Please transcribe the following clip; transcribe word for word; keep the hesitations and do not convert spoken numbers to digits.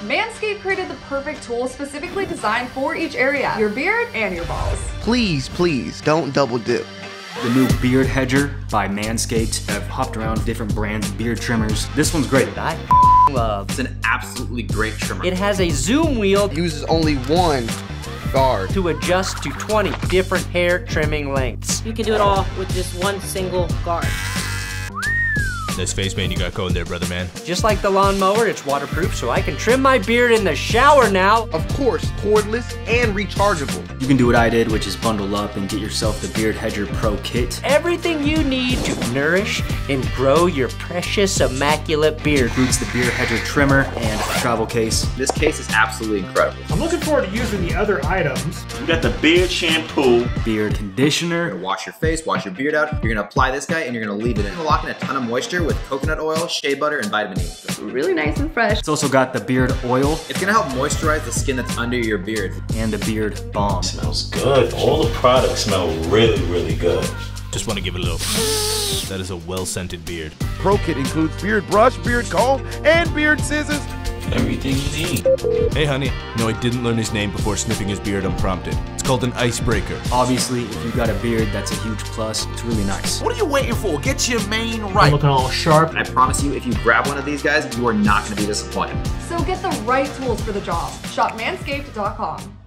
Manscaped created the perfect tool specifically designed for each area, your beard and your balls. Please, please don't double dip. The new Beard Hedger by Manscaped. I've hopped around different brands, beard trimmers. This one's great. I love. It's an absolutely great trimmer. It has a zoom wheel. It uses only one guard to adjust to twenty different hair trimming lengths. You can do it all with just one single guard. Nice face paint you got going there, brother man. Just like the lawn mower, it's waterproof, so I can trim my beard in the shower now. Of course, cordless and rechargeable. You can do what I did, which is bundle up and get yourself the Beard Hedger Pro Kit. Everything you need to nourish and grow your precious, immaculate beard. Includes the Beard Hedger trimmer and travel case. This case is absolutely incredible. I'm looking forward to using the other items. You got the beard shampoo, beard conditioner. Wash your face, wash your beard out. You're gonna apply this guy and you're gonna leave it in. You're gonna lock in a ton of moisture with coconut oil, shea butter, and vitamin E. It's really nice and fresh. It's also got the beard oil. It's gonna help moisturize the skin that's under your beard. And the beard balm. It smells good. All the products smell really, really good. Just wanna give it a little. That is a well-scented beard. Pro Kit includes beard brush, beard comb, and beard scissors. Everything you need. Hey, honey. No, I didn't learn his name before sniffing his beard unprompted. It's called an icebreaker. Obviously, if you got a beard, that's a huge plus. It's really nice. What are you waiting for? Get your mane right. I'm looking all sharp. I promise you, if you grab one of these guys, you are not going to be disappointed. So get the right tools for the job. Shop manscaped dot com.